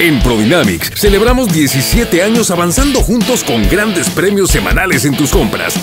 En ProDynamics celebramos 17 años avanzando juntos con grandes premios semanales en tus compras.